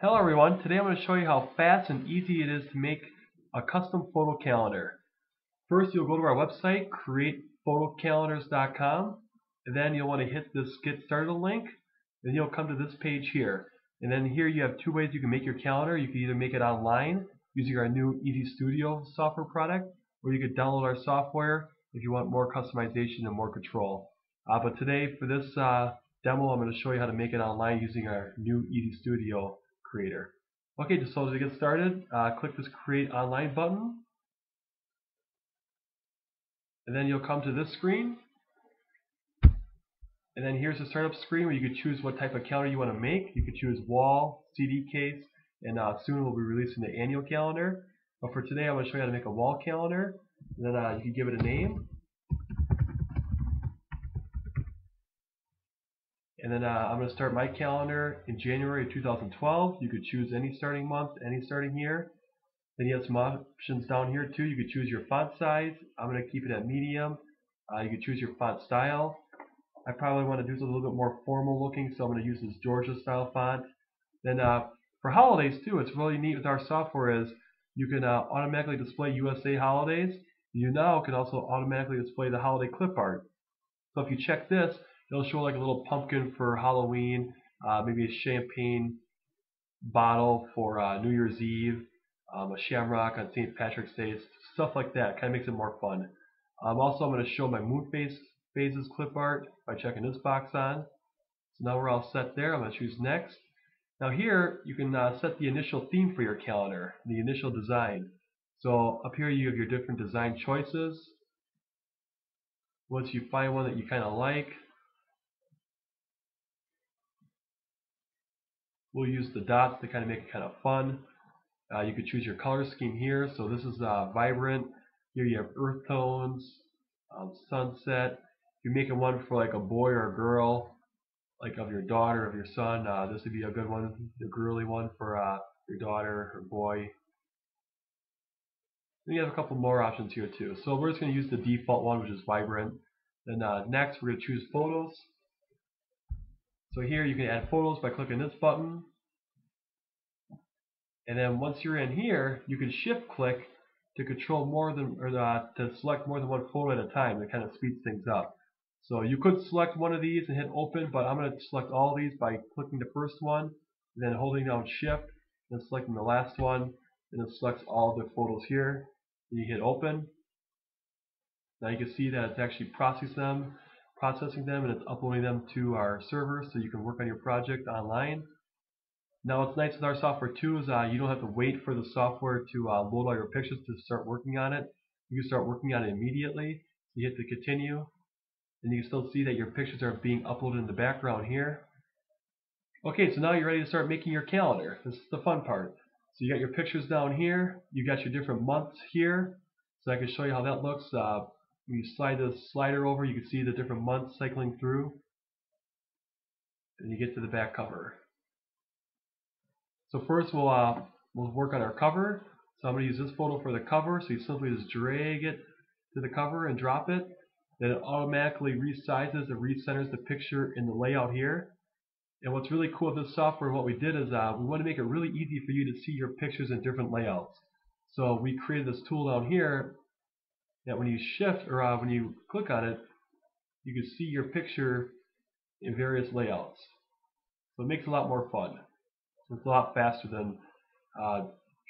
Hello everyone, today I'm going to show you how fast and easy it is to make a custom photo calendar. First you'll go to our website, CreatePhotoCalendars.com, and then you'll want to hit this Get Started link, and you'll come to this page here. And then here you have two ways you can make your calendar. You can either make it online using our new EZ Studio software product, or you could download our software if you want more customization and more control. But today for this demo I'm going to show you how to make it online using our new EZ Studio creator. Okay, just so to get started, click this Create Online button, and then you'll come to this screen, and then here's the startup screen where you can choose what type of calendar you want to make. You could choose wall, CD case, and soon we'll be releasing the annual calendar. But for today, I'm going to show you how to make a wall calendar, and then you can give it a name. And then I'm going to start my calendar in January of 2012. You could choose any starting month, any starting year. Then you have some options down here too. You could choose your font size. I'm going to keep it at medium. You could choose your font style. I probably want to do this a little bit more formal looking, so I'm going to use this Georgia style font. Then for holidays too, it's really neat with our software is you can automatically display USA holidays. You now can also automatically display the holiday clip art. So if you check this, it'll show like a little pumpkin for Halloween, maybe a champagne bottle for New Year's Eve, a shamrock on St. Patrick's Day, stuff like that. Kind of makes it more fun. Also, I'm going to show my moon phases clip art by checking this box on. So now we're all set there. I'm going to choose next. Now here, you can set the initial theme for your calendar, the initial design. So up here you have your different design choices. Once you find one that you kind of like, we'll use the dots to kind of make it kind of fun. You could choose your color scheme here. So this is vibrant. Here you have earth tones, sunset. If you're making one for like a boy or a girl, like of your daughter, of your son, this would be a good one, the girly one for your daughter or boy. Then you have a couple more options here too. So we're just going to use the default one, which is vibrant. Then next we're going to choose photos. So here you can add photos by clicking this button, and then once you're in here, you can shift click to control more than, or to select more than one photo at a time. That kind of speeds things up. So you could select one of these and hit open, but I'm going to select all these by clicking the first one, and then holding down shift, and selecting the last one, and it selects all the photos here. And you hit open. Now you can see that it's actually processing them and it's uploading them to our server so you can work on your project online. Now what's nice with our software too is you don't have to wait for the software to load all your pictures to start working on it. You can start working on it immediately. You hit the continue, and you can still see that your pictures are being uploaded in the background here. Okay, so now you're ready to start making your calendar. This is the fun part. So you got your pictures down here, you got your different months here, so I can show you how that looks. When you slide the slider over, you can see the different months cycling through, and you get to the back cover. So first we'll work on our cover. So I'm going to use this photo for the cover. So you simply just drag it to the cover and drop it. Then it automatically resizes and recenters the picture in the layout here. And what's really cool with this software, what we did is we want to make it really easy for you to see your pictures in different layouts. So we created this tool down here that when you shift, or when you click on it, you can see your picture in various layouts. So it makes it a lot more fun. It's a lot faster than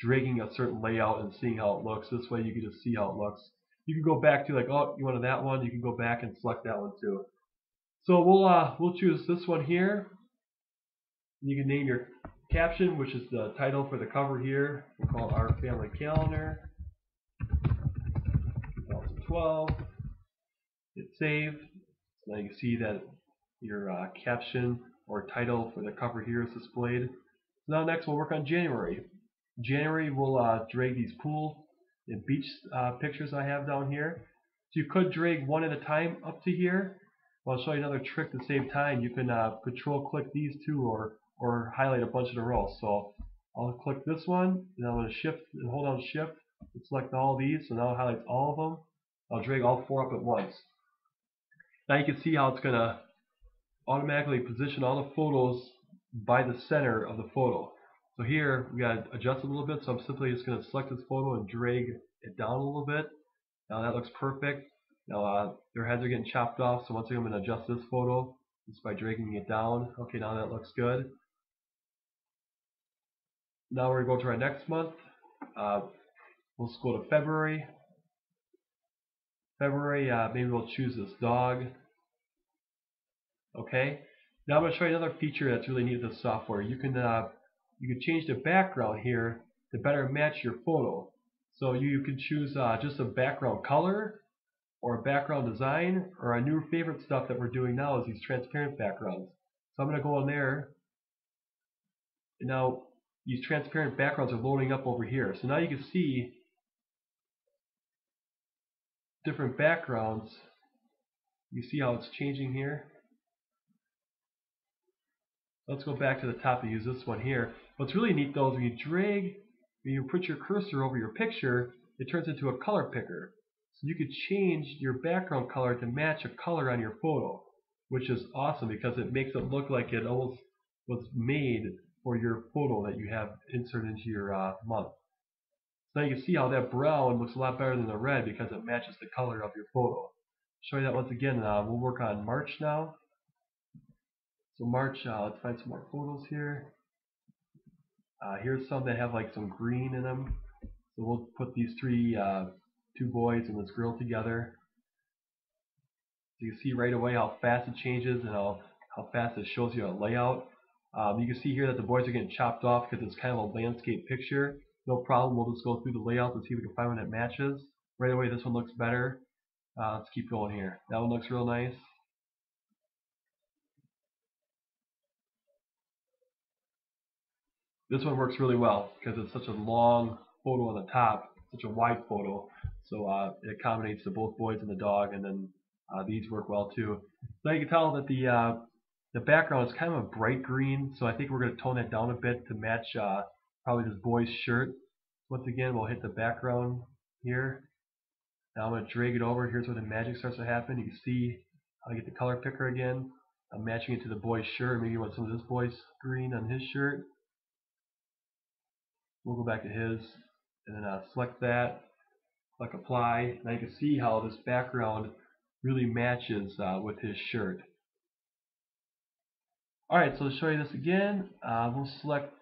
dragging a certain layout and seeing how it looks. This way you can just see how it looks. You can go back to like, oh, you wanted that one. You can go back and select that one too. So we'll choose this one here. You can name your caption, which is the title for the cover here. We'll call it Our Family Calendar 12, hit save. So now you can see that your caption or title for the cover here is displayed. So now next we'll work on January. January we'll drag these pool and beach pictures I have down here. So you could drag one at a time up to here. I'll show you another trick to save time. You can control click these two or highlight a bunch in a row. So I'll click this one, and I'm going to shift and hold down shift and select all these. So now it highlights all of them. I'll drag all four up at once. Now you can see how it's going to automatically position all the photos by the center of the photo. So here we got to adjust a little bit, so I'm simply just going to select this photo and drag it down a little bit. Now that looks perfect. Now their heads are getting chopped off, so once again I'm going to adjust this photo just by dragging it down. Okay, now that looks good. Now we're going to go to our next month. We'll just go to February. February, maybe we'll choose this dog. Okay. Now I'm going to show you another feature that's really neat with this software. You can change the background here to better match your photo. So you can choose just a background color or a background design, or our new favorite stuff that we're doing now is these transparent backgrounds. So I'm going to go in there, and now these transparent backgrounds are loading up over here. So now you can see different backgrounds. You see how it's changing here. Let's go back to the top and use this one here. What's really neat though is when you put your cursor over your picture, it turns into a color picker. So you could change your background color to match a color on your photo, which is awesome because it makes it look like it almost was made for your photo that you have inserted into your month. So now you can see how that brown looks a lot better than the red because it matches the color of your photo. Show you that once again. We'll work on March now. So March, let's find some more photos here. Here's some that have like some green in them. So we'll put these two boys and this girl together. So you can see right away how fast it changes and how fast it shows you a layout. You can see here that the boys are getting chopped off because it's kind of a landscape picture. No problem, we'll just go through the layout and see if we can find one that matches. Right away this one looks better. Let's keep going here. That one looks real nice. This one works really well because it's such a long photo on the top, such a wide photo, so it accommodates the both boys and the dog, and then these work well too. Now you can tell that the background is kind of a bright green, so I think we're going to tone that down a bit to match probably this boy's shirt. Once again, we'll hit the background here. Now I'm going to drag it over. Here's where the magic starts to happen. You can see I get the color picker again. I'm matching it to the boy's shirt. Maybe you want some of this boy's green on his shirt. We'll go back to his and then select that, click apply. Now you can see how this background really matches with his shirt. Alright, so to show you this again, we'll select,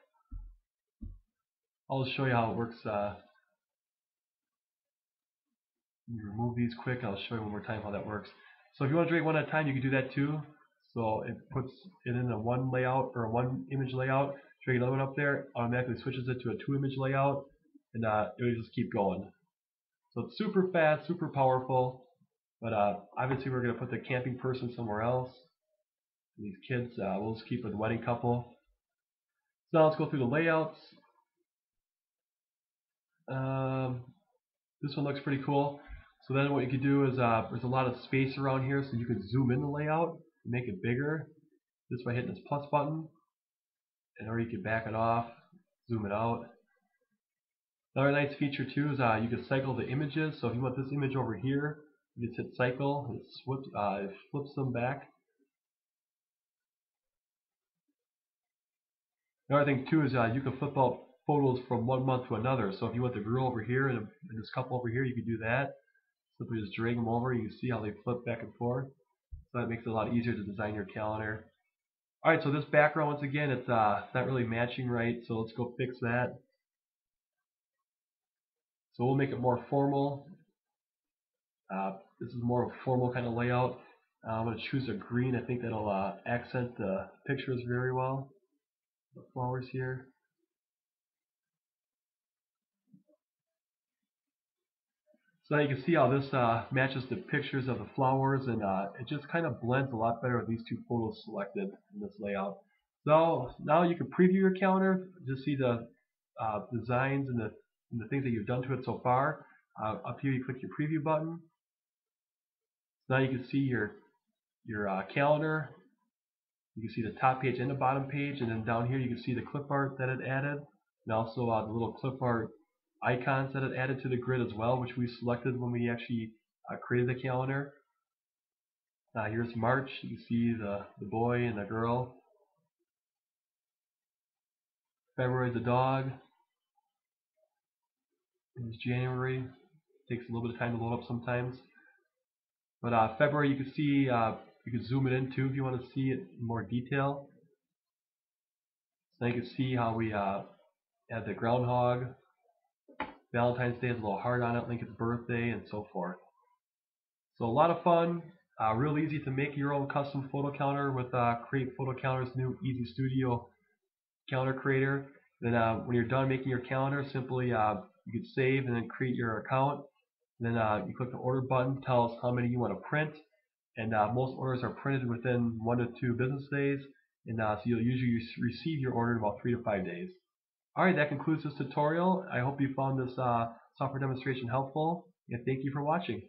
I'll show you how it works. Remove these quick, I'll show you one more time how that works. So if you want to drag one at a time, you can do that too. So it puts it in a one layout or a one image layout. Drag another one up there, automatically switches it to a two image layout, and it will just keep going. So it's super fast, super powerful, but obviously we're going to put the camping person somewhere else. And these kids, we'll just keep with the wedding couple. So now let's go through the layouts. This one looks pretty cool. So then what you can do is there's a lot of space around here, so you can zoom in the layout and make it bigger just by hitting this plus button, and or you can back it off, zoom it out. Another nice feature too is you can cycle the images. So if you want this image over here, you just hit cycle and it flips them back. Another thing too is you can flip out photos from one month to another. So if you want the girl over here and this couple over here, you can do that. Simply just drag them over. You can see how they flip back and forth. So that makes it a lot easier to design your calendar. Alright, so this background, once again, it's not really matching right, so let's go fix that. So we'll make it more formal. This is more of a formal kind of layout. I'm going to choose a green. I think that'll accent the pictures very well. The flowers here. So now you can see how this matches the pictures of the flowers, and it just kind of blends a lot better with these two photos selected in this layout. So now you can preview your calendar, just see the designs and the things that you've done to it so far. Up here you click your preview button. So now you can see your calendar. You can see the top page and the bottom page, and then down here you can see the clip art that it added, and also the little clip art icons that it added to the grid as well, which we selected when we actually created the calendar. Here's March. You can see the boy and the girl. February is a dog. It's January. It takes a little bit of time to load up sometimes. But February, you can see, you can zoom it in too if you want to see it in more detail. So now you can see how we had the groundhog. Valentine's Day has a little heart on it, Lincoln's birthday, and so forth. So a lot of fun. Real easy to make your own custom photo calendar with CreatePhotoCalendars' new EZ Studio calendar creator. Then when you're done making your calendar, simply you can save and then create your account. And then you click the order button, tell us how many you want to print. And most orders are printed within 1 to 2 business days. And so you'll usually receive your order in about 3 to 5 days. Alright, that concludes this tutorial. I hope you found this software demonstration helpful, and thank you for watching.